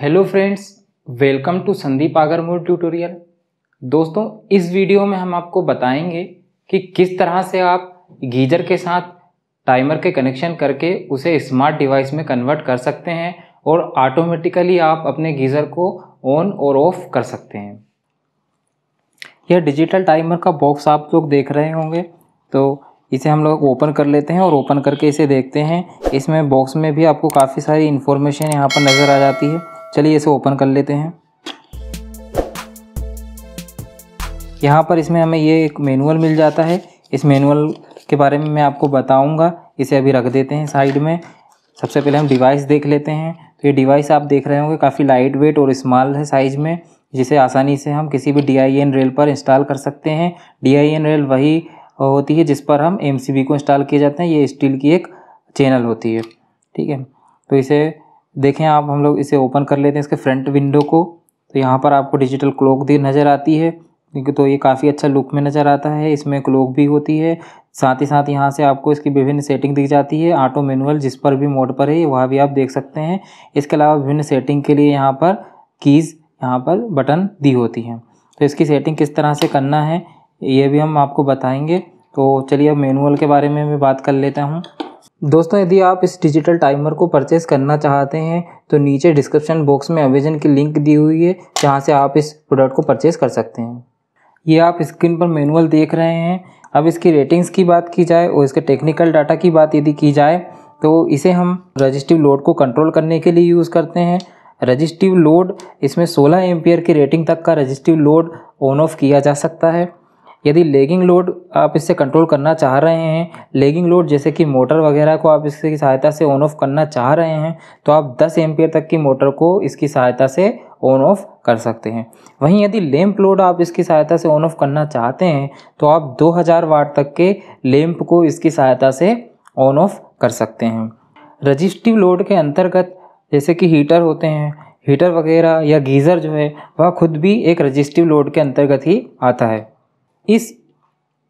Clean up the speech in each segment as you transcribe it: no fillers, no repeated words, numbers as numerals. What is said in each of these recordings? Hello friends, welcome to Sandeep Agarmor tutorial. दोस्तों, इस video में हम आपको बताएंगे कि किस तरह से आप गीजर के साथ टाइमर के कनेक्शन करके उसे स्मार्ट डिवाइस में कन्वर्ट कर सकते हैं और ऑटोमेटिकली आप अपने गीज़र को ऑन और ऑफ कर सकते हैं। यह डिजिटल टाइमर का बॉक्स आप लोग देख रहे होंगे, तो इसे हम लोग ओपन कर लेते हैं और ओपन करके इसे देखते हैं। इसमें बॉक्स में भी आपको काफ़ी सारी इन्फॉर्मेशन यहाँ पर नज़र आ जाती है। चलिए इसे ओपन कर लेते हैं। यहाँ पर इसमें हमें ये एक मैनुअल मिल जाता है। इस मैनुअल के बारे में मैं आपको बताऊंगा। इसे अभी रख देते हैं साइड में। सबसे पहले हम डिवाइस देख लेते हैं। तो ये डिवाइस आप देख रहे होंगे काफ़ी लाइट वेट और स्मॉल है साइज़ में, जिसे आसानी से हम किसी भी DIN रेल पर इंस्टॉल कर सकते हैं। DIN रेल वही होती है जिस पर हम MCB को इंस्टॉल किए जाते हैं। ये स्टील की एक चैनल होती है, ठीक है। तो इसे देखें आप, हम लोग इसे ओपन कर लेते हैं इसके फ्रंट विंडो को। तो यहाँ पर आपको डिजिटल क्लॉक भी नज़र आती है, तो ये काफ़ी अच्छा लुक में नज़र आता है। इसमें क्लॉक भी होती है, साथ ही साथ यहाँ से आपको इसकी विभिन्न सेटिंग दिख जाती है। ऑटो मैनुअल जिस पर भी मोड पर है वहाँ भी आप देख सकते हैं। इसके अलावा विभिन्न सेटिंग के लिए यहाँ पर कीज़, यहाँ पर बटन दी होती हैं। तो इसकी सेटिंग किस तरह से करना है ये भी हम आपको बताएँगे। तो चलिए अब मैनुअल के बारे में मैं बात कर लेता हूँ। दोस्तों, यदि आप इस डिजिटल टाइमर को परचेस करना चाहते हैं तो नीचे डिस्क्रिप्शन बॉक्स में अमेजन की लिंक दी हुई है, जहां से आप इस प्रोडक्ट को परचेस कर सकते हैं। ये आप स्क्रीन पर मैनुअल देख रहे हैं। अब इसकी रेटिंग्स की बात की जाए और इसके टेक्निकल डाटा की बात यदि की जाए, तो इसे हम रजिस्टिव लोड को कंट्रोल करने के लिए यूज़ करते हैं। रजिस्टिव लोड, इसमें 16 एम्पियर की रेटिंग तक का रजिस्टिव लोड ऑन ऑफ किया जा सकता है। यदि लेगिंग लोड आप इससे कंट्रोल करना चाह रहे हैं, लेगिंग लोड जैसे कि मोटर वगैरह को आप इसकी सहायता से ऑन ऑफ करना चाह रहे हैं, तो आप 10 एम्पियर तक की मोटर को इसकी सहायता से ऑन ऑफ कर सकते हैं। वहीं यदि लैंप लोड आप इसकी सहायता से ऑन ऑफ करना चाहते हैं, तो आप 2000 वाट तक के लैंप को इसकी सहायता से ऑन ऑफ कर सकते हैं। रजिस्टिव लोड के अंतर्गत जैसे कि हीटर होते हैं, हीटर वगैरह या गीज़र जो है वह खुद भी एक रजिस्टिव लोड के अंतर्गत ही आता है। इस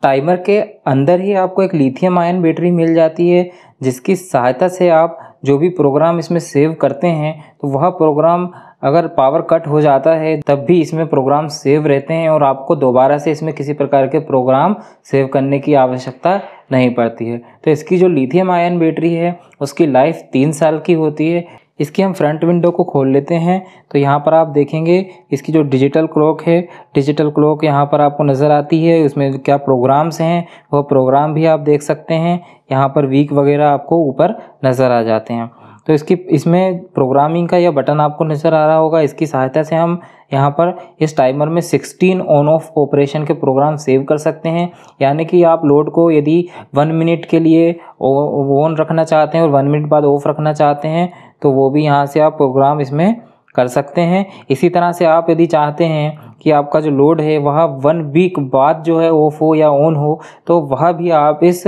टाइमर के अंदर ही आपको एक लिथियम आयन बैटरी मिल जाती है, जिसकी सहायता से आप जो भी प्रोग्राम इसमें सेव करते हैं, तो वह प्रोग्राम अगर पावर कट हो जाता है तब भी इसमें प्रोग्राम सेव रहते हैं और आपको दोबारा से इसमें किसी प्रकार के प्रोग्राम सेव करने की आवश्यकता नहीं पड़ती है। तो इसकी जो लिथियम आयन बैटरी है उसकी लाइफ 3 साल की होती है। इसकी हम फ्रंट विंडो को खोल लेते हैं। तो यहाँ पर आप देखेंगे इसकी जो डिजिटल क्लॉक है, डिजिटल क्लॉक यहाँ पर आपको नज़र आती है। उसमें क्या प्रोग्राम्स हैं वह प्रोग्राम भी आप देख सकते हैं। यहाँ पर वीक वगैरह आपको ऊपर नज़र आ जाते हैं। तो इसमें प्रोग्रामिंग का यह बटन आपको नज़र आ रहा होगा। इसकी सहायता से हम यहाँ पर इस टाइमर में 16 ऑन ऑफ ऑपरेशन के प्रोग्राम सेव कर सकते हैं। यानी कि आप लोड को यदि 1 मिनट के लिए ऑन रखना चाहते हैं और 1 मिनट बाद ऑफ रखना चाहते हैं, तो वो भी यहाँ से आप प्रोग्राम इसमें कर सकते हैं। इसी तरह से आप यदि चाहते हैं कि आपका जो लोड है वह 1 वीक बाद जो है ऑफ हो या ऑन हो, तो वह भी आप इस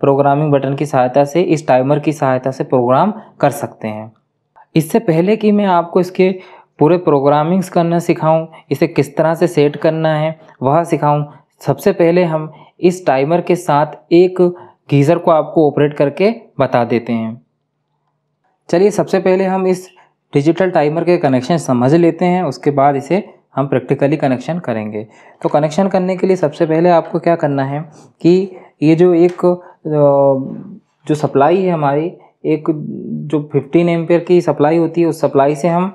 प्रोग्रामिंग बटन की सहायता से, इस टाइमर की सहायता से प्रोग्राम कर सकते हैं। इससे पहले कि मैं आपको इसके पूरे प्रोग्रामिंग्स करना सिखाऊं, इसे किस तरह से सेट करना है वह सिखाऊं, सबसे पहले हम इस टाइमर के साथ एक गीज़र को आपको ऑपरेट करके बता देते हैं। चलिए सबसे पहले हम इस डिजिटल टाइमर के कनेक्शन समझ लेते हैं, उसके बाद इसे हम प्रैक्टिकली कनेक्शन करेंगे। तो कनेक्शन करने के लिए सबसे पहले आपको क्या करना है कि ये जो एक जो सप्लाई है हमारी, एक जो 15 एम्पियर की सप्लाई होती है, उस सप्लाई से हम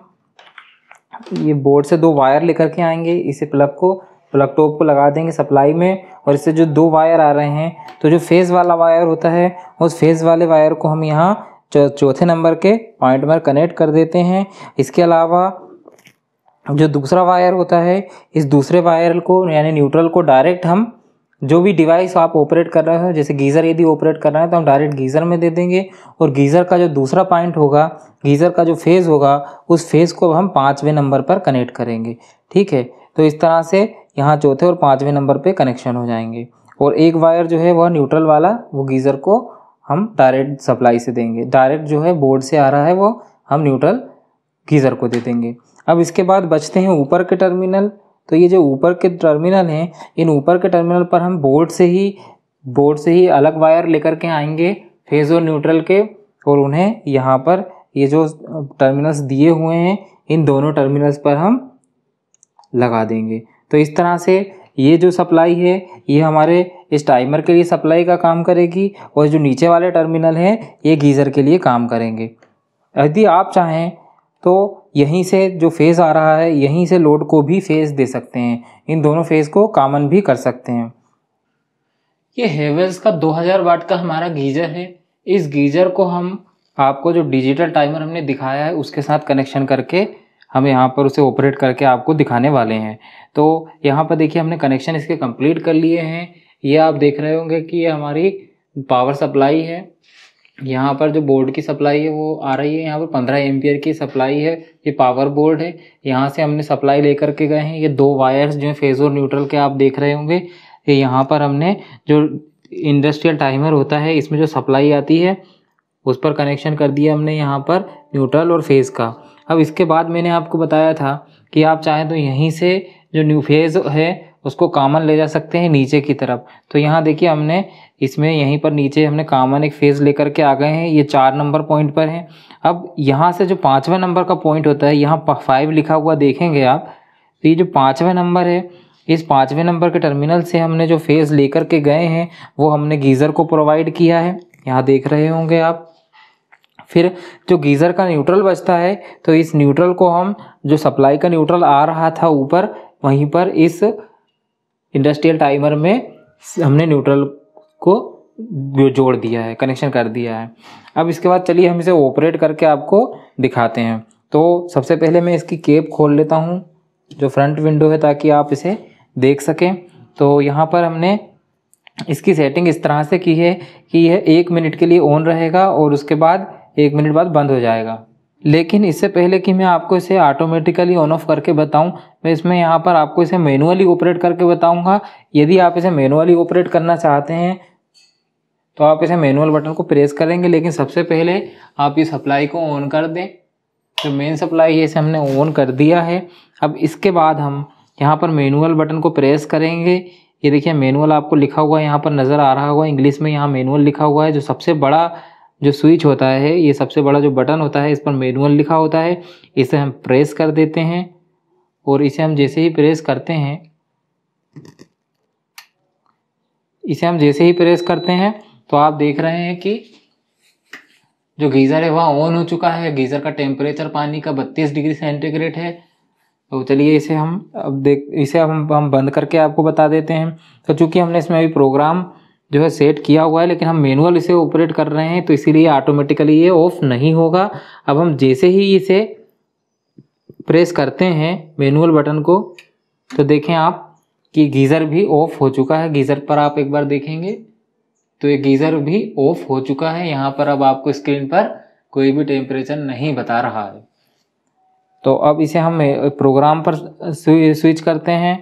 ये बोर्ड से 2 वायर लेकर के आएंगे। इसे प्लग टॉप को लगा देंगे सप्लाई में, और इससे जो 2 वायर आ रहे हैं, तो जो फेज़ वाला वायर होता है उस फेज़ वाले वायर को हम यहाँ चौथे नंबर के पॉइंट पर कनेक्ट कर देते हैं। इसके अलावा जो दूसरा वायर होता है, इस दूसरे वायर को यानी न्यूट्रल को डायरेक्ट हम जो भी डिवाइस आप ऑपरेट कर रहे हो, जैसे गीज़र यदि ऑपरेट कर रहे हैं तो हम डायरेक्ट गीज़र में दे देंगे। और गीज़र का जो दूसरा पॉइंट होगा, गीज़र का जो फेज़ होगा, उस फेज़ को हम 5वें नंबर पर कनेक्ट करेंगे, ठीक है। तो इस तरह से यहाँ 4थे और 5वें नंबर पे कनेक्शन हो जाएंगे। और एक वायर जो है वह न्यूट्रल वाला, वो गीज़र को हम डायरेक्ट सप्लाई से देंगे। डायरेक्ट जो है बोर्ड से आ रहा है वो हम न्यूट्रल गीज़र को दे देंगे। अब इसके बाद बचते हैं ऊपर के टर्मिनल। तो ये जो ऊपर के टर्मिनल हैं, इन ऊपर के टर्मिनल पर हम बोर्ड से ही अलग वायर लेकर के आएंगे फेज़ और न्यूट्रल के, और उन्हें यहाँ पर ये जो टर्मिनल्स दिए हुए हैं इन दोनों टर्मिनल्स पर हम लगा देंगे। तो इस तरह से ये जो सप्लाई है ये हमारे इस टाइमर के लिए सप्लाई का काम करेगी और जो नीचे वाले टर्मिनल हैं ये गीज़र के लिए काम करेंगे। यदि आप चाहें तो यहीं से जो फेज़ आ रहा है यहीं से लोड को भी फेज़ दे सकते हैं, इन दोनों फेज़ को कॉमन भी कर सकते हैं। ये हेवेल्स का 2000 वाट का हमारा गीज़र है। इस गीज़र को हम आपको जो डिजिटल टाइमर हमने दिखाया है उसके साथ कनेक्शन करके हम यहाँ पर उसे ऑपरेट करके आपको दिखाने वाले हैं। तो यहाँ पर देखिए हमने कनेक्शन इसके कंप्लीट कर लिए हैं। ये आप देख रहे होंगे कि ये हमारी पावर सप्लाई है। यहाँ पर जो बोर्ड की सप्लाई है वो आ रही है, यहाँ पर 15 एम्पियर की सप्लाई है। ये पावर बोर्ड है, यहाँ से हमने सप्लाई लेकर के गए हैं। ये दो वायर्स जो फेज और न्यूट्रल के आप देख रहे होंगे, ये यहाँ पर हमने जो इंडस्ट्रियल टाइमर होता है इसमें जो सप्लाई आती है उस पर कनेक्शन कर दिया हमने यहाँ पर न्यूट्रल और फेज़ का। अब इसके बाद मैंने आपको बताया था कि आप चाहें तो यहीं से जो न्यू फेज़ है उसको कॉमन ले जा सकते हैं नीचे की तरफ। तो यहाँ देखिए हमने इसमें यहीं पर नीचे हमने कॉमन एक फेज़ लेकर के आ गए हैं। ये 4 नंबर पॉइंट पर हैं। अब यहाँ से जो 5वें नंबर का पॉइंट होता है यहाँ 5 लिखा हुआ देखेंगे आप, तो ये जो 5वां नंबर है इस 5वें नंबर के टर्मिनल से हमने जो फेज़ लेकर के गए हैं वो हमने गीज़र को प्रोवाइड किया है, यहाँ देख रहे होंगे आप। फिर जो गीज़र का न्यूट्रल बचता है तो इस न्यूट्रल को हम जो सप्लाई का न्यूट्रल आ रहा था ऊपर वहीं पर इस इंडस्ट्रियल टाइमर में हमने न्यूट्रल को जोड़ दिया है, कनेक्शन कर दिया है। अब इसके बाद चलिए हम इसे ऑपरेट करके आपको दिखाते हैं। तो सबसे पहले मैं इसकी कैप खोल लेता हूँ, जो फ्रंट विंडो है, ताकि आप इसे देख सकें। तो यहाँ पर हमने इसकी सेटिंग इस तरह से की है कि यह 1 मिनट के लिए ऑन रहेगा और उसके बाद 1 मिनट बाद बंद हो जाएगा। लेकिन इससे पहले कि मैं आपको इसे ऑटोमेटिकली ऑन ऑफ करके बताऊं, मैं इसमें यहाँ पर आपको इसे मैनुअली ऑपरेट करके बताऊंगा। यदि आप इसे मैनुअली ऑपरेट करना चाहते हैं तो आप इसे मैनुअल बटन को प्रेस करेंगे, लेकिन सबसे पहले आप इस सप्लाई को ऑन कर दें। जो मेन सप्लाई है इसे हमने ऑन कर दिया है। अब इसके बाद हम यहाँ पर मैनुअल बटन को प्रेस करेंगे। ये देखिए मैनुअल आपको लिखा हुआ यहाँ पर नज़र आ रहा होगा, इंग्लिश में यहाँ मैनुअल लिखा हुआ है। जो सबसे बड़ा जो स्विच होता है, ये सबसे बड़ा जो बटन होता है, इस पर मैनुअल लिखा होता है। इसे हम प्रेस कर देते हैं और इसे हम जैसे ही प्रेस करते हैं तो आप देख रहे हैं कि जो गीज़र है वह ऑन हो चुका है। गीज़र का टेम्परेचर पानी का 32 डिग्री सेंटीग्रेड है। तो चलिए इसे हम अब इसे हम बंद करके आपको बता देते हैं। तो चूँकि हमने इसमें अभी प्रोग्राम जो है सेट किया हुआ है, लेकिन हम मैनुअल इसे ऑपरेट कर रहे हैं तो इसीलिए ऑटोमेटिकली ये ऑफ नहीं होगा। अब हम जैसे ही इसे प्रेस करते हैं मैनुअल बटन को तो देखें आप कि गीज़र भी ऑफ हो चुका है। गीज़र पर आप एक बार देखेंगे तो ये गीज़र भी ऑफ हो चुका है। यहाँ पर अब आपको स्क्रीन पर कोई भी टेम्परेचर नहीं बता रहा है। तो अब इसे हम प्रोग्राम पर स्विच करते हैं।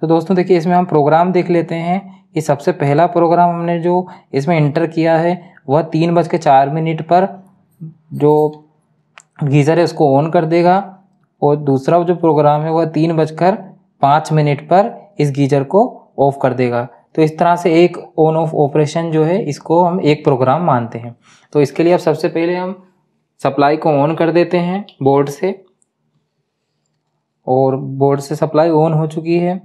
तो दोस्तों देखिए इसमें हम प्रोग्राम देख लेते हैं कि सबसे पहला प्रोग्राम हमने जो इसमें इंटर किया है वह 3:04 पर जो गीज़र है उसको ऑन कर देगा और दूसरा जो प्रोग्राम है वह 3:05 पर इस गीज़र को ऑफ कर देगा। तो इस तरह से एक ऑन ऑफ ऑपरेशन जो है इसको हम एक प्रोग्राम मानते हैं। तो इसके लिए अब सबसे पहले हम सप्लाई को ऑन कर देते हैं बोर्ड से, और बोर्ड से सप्लाई ऑन हो चुकी है।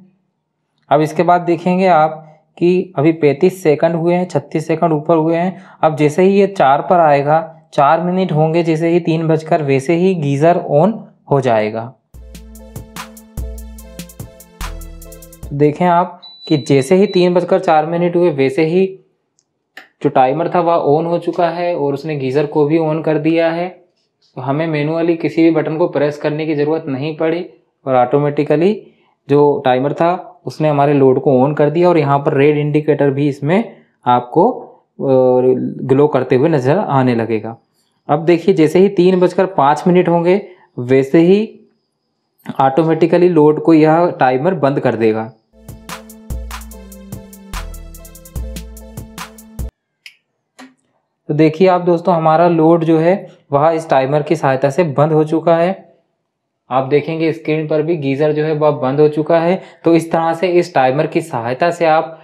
अब इसके बाद देखेंगे आप कि अभी 35 सेकंड हुए हैं, 36 सेकंड ऊपर हुए हैं। अब जैसे ही ये 4 पर आएगा, 4 मिनट होंगे जैसे ही 3 बजकर, वैसे ही गीज़र ऑन हो जाएगा। देखें आप कि जैसे ही 3 बजकर 4 मिनट हुए वैसे ही जो टाइमर था वह ऑन हो चुका है और उसने गीज़र को भी ऑन कर दिया है। तो हमें मैनुअली किसी भी बटन को प्रेस करने की ज़रूरत नहीं पड़ी और ऑटोमेटिकली जो टाइमर था उसने हमारे लोड को ऑन कर दिया। और यहाँ पर रेड इंडिकेटर भी इसमें आपको ग्लो करते हुए नज़र आने लगेगा। अब देखिए जैसे ही 3 बजकर 5 मिनट होंगे वैसे ही ऑटोमेटिकली लोड को यह टाइमर बंद कर देगा। तो देखिए आप दोस्तों हमारा लोड जो है वह इस टाइमर की सहायता से बंद हो चुका है। आप देखेंगे स्क्रीन पर भी गीज़र जो है वह बंद हो चुका है। तो इस तरह से इस टाइमर की सहायता से आप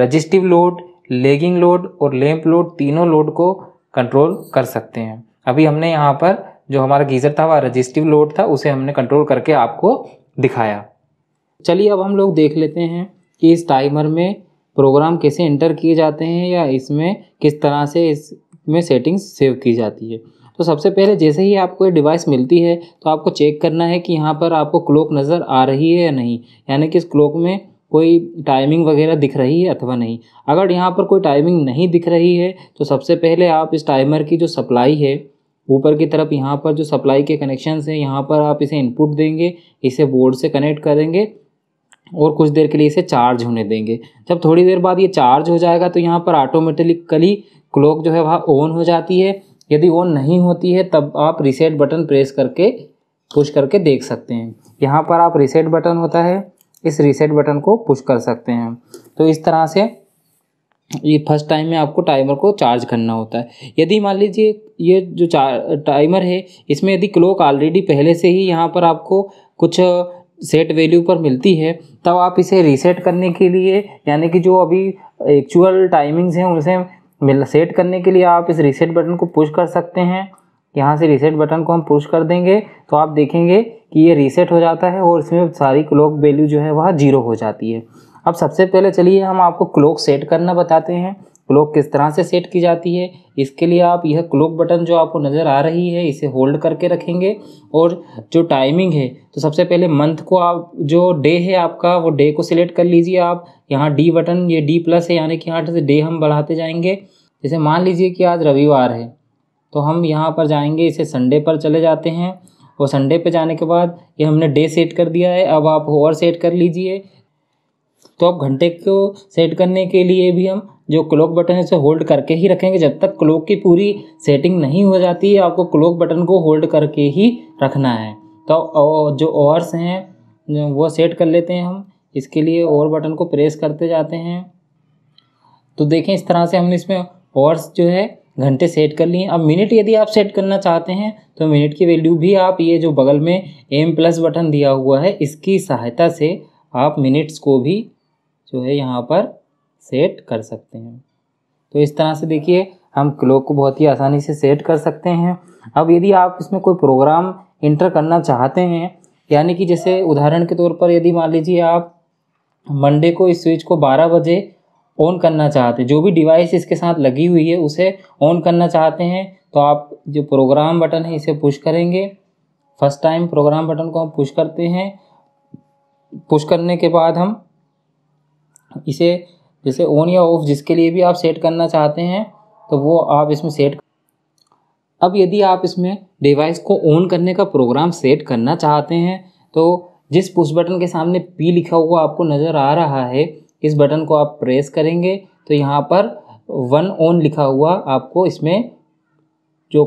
रजिस्टिव लोड, लेगिंग लोड और लैंप लोड, तीनों लोड को कंट्रोल कर सकते हैं। अभी हमने यहाँ पर जो हमारा गीज़र था वह रजिस्टिव लोड था, उसे हमने कंट्रोल करके आपको दिखाया। चलिए अब हम लोग देख लेते हैं कि इस टाइमर में प्रोग्राम कैसे इंटर किए जाते हैं या इसमें किस तरह से इसमें सेटिंग्स सेव की जाती है। तो सबसे पहले जैसे ही आपको ये डिवाइस मिलती है तो आपको चेक करना है कि यहाँ पर आपको क्लॉक नज़र आ रही है या नहीं, यानी कि इस क्लॉक में कोई टाइमिंग वगैरह दिख रही है अथवा नहीं। अगर यहाँ पर कोई टाइमिंग नहीं दिख रही है तो सबसे पहले आप इस टाइमर की जो सप्लाई है ऊपर की तरफ यहाँ पर जो सप्लाई के कनेक्शंस हैं यहाँ पर आप इसे इनपुट देंगे, इसे बोर्ड से कनेक्ट करेंगे और कुछ देर के लिए इसे चार्ज होने देंगे। जब थोड़ी देर बाद ये चार्ज हो जाएगा तो यहाँ पर ऑटोमेटिकली क्लॉक जो है वह ऑन हो जाती है। यदि ऑन नहीं होती है तब आप रीसेट बटन प्रेस करके पुश करके देख सकते हैं। यहाँ पर आप रीसेट बटन होता है, इस रीसेट बटन को पुश कर सकते हैं। तो इस तरह से ये फर्स्ट टाइम में आपको टाइमर को चार्ज करना होता है। यदि मान लीजिए ये जो टाइमर है इसमें यदि क्लॉक ऑलरेडी पहले से ही यहाँ पर आपको कुछ सेट वैल्यू पर मिलती है तब आप इसे रीसेट करने के लिए, यानी कि जो अभी एक्चुअल टाइमिंग्स हैं उनसे सेट करने के लिए आप इस रीसेट बटन को पुश कर सकते हैं। यहाँ से रीसेट बटन को हम पुश कर देंगे तो आप देखेंगे कि ये रीसेट हो जाता है और इसमें सारी क्लॉक वैल्यू जो है वह जीरो हो जाती है। अब सबसे पहले चलिए हम आपको क्लॉक सेट करना बताते हैं, क्लॉक किस तरह से सेट की जाती है। इसके लिए आप यह क्लॉक बटन जो आपको नज़र आ रही है इसे होल्ड करके रखेंगे और जो टाइमिंग है तो सबसे पहले मंथ को आप जो डे है आपका वो डे को सिलेक्ट कर लीजिए। आप यहाँ डी बटन, ये डी प्लस है यानी कि यहाँ से डे हम बढ़ाते जाएंगे। जैसे मान लीजिए कि आज रविवार है तो हम यहाँ पर जाएंगे, इसे संडे पर चले जाते हैं और संडे पर जाने के बाद ये हमने डे सेट कर दिया है। अब आप ओवर सेट कर लीजिए। तो आप घंटे को सेट करने के लिए भी हम जो क्लॉक बटन है उसे होल्ड करके ही रखेंगे। जब तक क्लॉक की पूरी सेटिंग नहीं हो जाती है आपको क्लॉक बटन को होल्ड करके ही रखना है। तो जो आवर्स हैं वो सेट कर लेते हैं हम, इसके लिए ओवर बटन को प्रेस करते जाते हैं। तो देखें इस तरह से हमने इसमें आवर्स जो है घंटे सेट कर लिए। अब मिनट यदि आप सेट करना चाहते हैं तो मिनट की वैल्यू भी आप ये जो बगल में एम प्लस बटन दिया हुआ है इसकी सहायता से आप मिनट्स को भी जो है यहाँ पर सेट कर सकते हैं। तो इस तरह से देखिए हम क्लॉक को बहुत ही आसानी से सेट कर सकते हैं। अब यदि आप इसमें कोई प्रोग्राम इंटर करना चाहते हैं, यानी कि जैसे उदाहरण के तौर पर यदि मान लीजिए आप मंडे को इस स्विच को 12 बजे ऑन करना चाहते हैं, जो भी डिवाइस इसके साथ लगी हुई है उसे ऑन करना चाहते हैं, तो आप जो प्रोग्राम बटन है इसे पुश करेंगे। फर्स्ट टाइम प्रोग्राम बटन को हम पुश करते हैं। पुश करने के बाद हम इसे जैसे ऑन या ऑफ जिसके लिए भी आप सेट करना चाहते हैं तो वो आप इसमें सेट। अब यदि आप इसमें डिवाइस को ऑन करने का प्रोग्राम सेट करना चाहते हैं तो जिस पुश बटन के सामने पी लिखा हुआ आपको नज़र आ रहा है इस बटन को आप प्रेस करेंगे तो यहाँ पर 1 ऑन लिखा हुआ आपको इसमें जो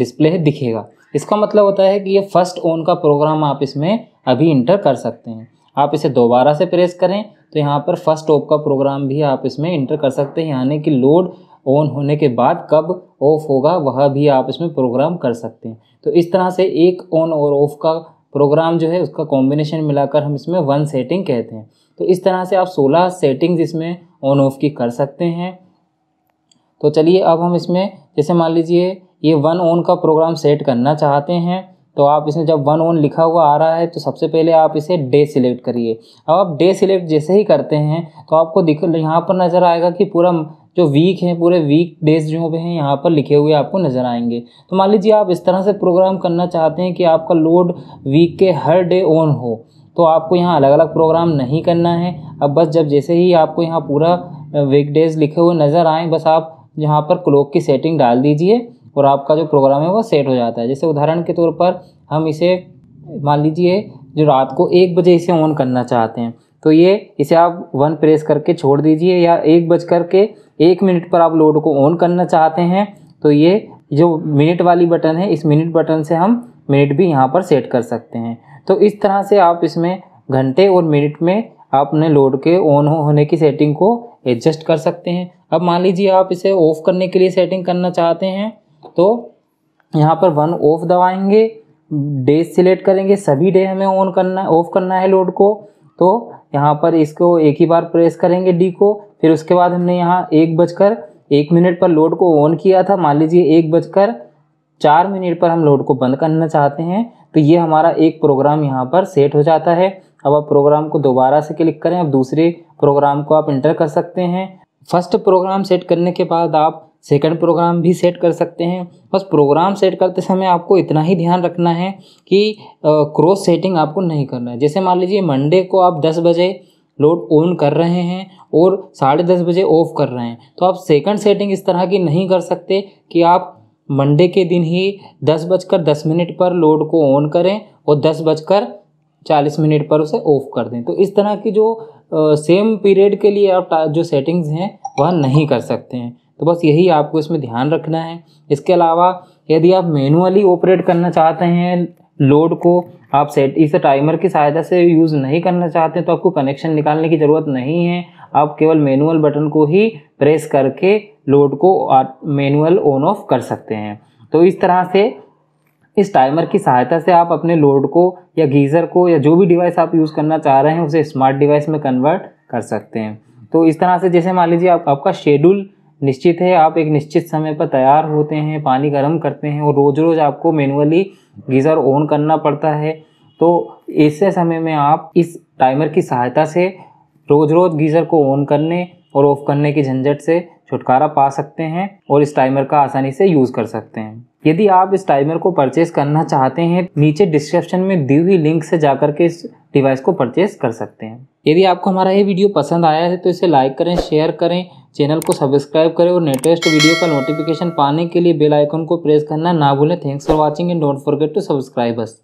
डिस्प्ले है दिखेगा। इसका मतलब होता है कि ये फर्स्ट ऑन का प्रोग्राम आप इसमें अभी इंटर कर सकते हैं। आप इसे दोबारा से प्रेस करें तो यहाँ पर फर्स्ट ऑफ का प्रोग्राम भी आप इसमें इंटर कर सकते हैं, यानी कि लोड ऑन होने के बाद कब ऑफ होगा वह भी आप इसमें प्रोग्राम कर सकते हैं। तो इस तरह से एक ऑन और ऑफ का प्रोग्राम जो है उसका कॉम्बिनेशन मिलाकर हम इसमें 1 सेटिंग कहते हैं। तो इस तरह से आप 16 सेटिंग्स इसमें ऑन ऑफ की कर सकते हैं। तो चलिए अब हम इसमें जैसे मान लीजिए ये 1 ऑन का प्रोग्राम सेट करना चाहते हैं तो आप इसमें जब 1 ऑन लिखा हुआ आ रहा है तो सबसे पहले आप इसे डे सिलेक्ट करिए। अब आप डे सिलेक्ट जैसे ही करते हैं तो आपको यहाँ पर नज़र आएगा कि पूरा जो वीक है, पूरे वीक डेज जो हैं यहाँ पर लिखे हुए आपको नज़र आएंगे। तो मान लीजिए आप इस तरह से प्रोग्राम करना चाहते हैं कि आपका लोड वीक के हर डे ऑन हो तो आपको यहाँ अलग अलग प्रोग्राम नहीं करना है। अब बस जब जैसे ही आपको यहाँ पूरा वीक डेज लिखे हुए नज़र आएँ बस आप यहाँ पर क्लॉक की सेटिंग डाल दीजिए और आपका जो प्रोग्राम है वो सेट हो जाता है। जैसे उदाहरण के तौर पर हम इसे मान लीजिए जो रात को 1 बजे इसे ऑन करना चाहते हैं तो ये इसे आप 1 प्रेस करके छोड़ दीजिए, या 1:01 पर आप लोड को ऑन करना चाहते हैं तो ये जो मिनट वाली बटन है इस मिनट बटन से हम मिनट भी यहाँ पर सेट कर सकते हैं। तो इस तरह से आप इसमें घंटे और मिनट में आपने लोड के ऑन होने की सेटिंग को एडजस्ट कर सकते हैं। अब मान लीजिए आप इसे ऑफ़ करने के लिए सेटिंग करना चाहते हैं तो यहाँ पर 1 ऑफ दबाएंगे, डे सिलेक्ट करेंगे, सभी डे हमें ऑन करना ऑफ करना है लोड को तो यहाँ पर इसको एक ही बार प्रेस करेंगे डी को। फिर उसके बाद हमने यहाँ 1:01 एक मिनट पर लोड को ऑन किया था, मान लीजिए 1:04 पर हम लोड को बंद करना चाहते हैं, तो ये हमारा एक प्रोग्राम यहाँ पर सेट हो जाता है। अब आप प्रोग्राम को दोबारा से क्लिक करें, अब दूसरे प्रोग्राम को आप इंटर कर सकते हैं। फर्स्ट प्रोग्राम सेट करने के बाद आप सेकंड प्रोग्राम भी सेट कर सकते हैं। बस प्रोग्राम सेट करते समय आपको इतना ही ध्यान रखना है कि क्रॉस सेटिंग आपको नहीं करना है। जैसे मान लीजिए मंडे को आप 10 बजे लोड ऑन कर रहे हैं और 10:30 बजे ऑफ कर रहे हैं, तो आप सेकंड सेटिंग इस तरह की नहीं कर सकते कि आप मंडे के दिन ही 10:10 पर लोड को ऑन करें और 10:40 पर उसे ऑफ कर दें। तो इस तरह की जो सेम पीरियड के लिए आप जो सेटिंग्स हैं वह नहीं कर सकते हैं। तो बस यही आपको इसमें ध्यान रखना है। इसके अलावा यदि आप मैनुअली ऑपरेट करना चाहते हैं लोड को, आप इसे टाइमर की सहायता से यूज़ नहीं करना चाहते हैं, तो आपको कनेक्शन निकालने की ज़रूरत नहीं है। आप केवल मैनुअल बटन को ही प्रेस करके लोड को मैनुअल ऑन ऑफ कर सकते हैं। तो इस तरह से इस टाइमर की सहायता से आप अपने लोड को या गीज़र को या जो भी डिवाइस आप यूज़ करना चाह रहे हैं उसे स्मार्ट डिवाइस में कन्वर्ट कर सकते हैं। तो इस तरह से जैसे मान लीजिए आपका शेड्यूल निश्चित है, आप एक निश्चित समय पर तैयार होते हैं, पानी गर्म करते हैं और रोज़ आपको मैनुअली गीज़र ऑन करना पड़ता है, तो ऐसे समय में आप इस टाइमर की सहायता से रोज़ गीज़र को ऑन करने और ऑफ़ करने की झंझट से छुटकारा पा सकते हैं और इस टाइमर का आसानी से यूज़ कर सकते हैं। यदि आप इस टाइमर को परचेस करना चाहते हैं, नीचे डिस्क्रिप्शन में दी हुई लिंक से जाकर के इस डिवाइस को परचेस कर सकते हैं। यदि आपको हमारा ये वीडियो पसंद आया है तो इसे लाइक करें, शेयर करें, चैनल को सब्सक्राइब करें और लेटेस्ट वीडियो का नोटिफिकेशन पाने के लिए बेल आइकन को प्रेस करना ना भूलें। Thanks for watching and don't forget to subscribe us.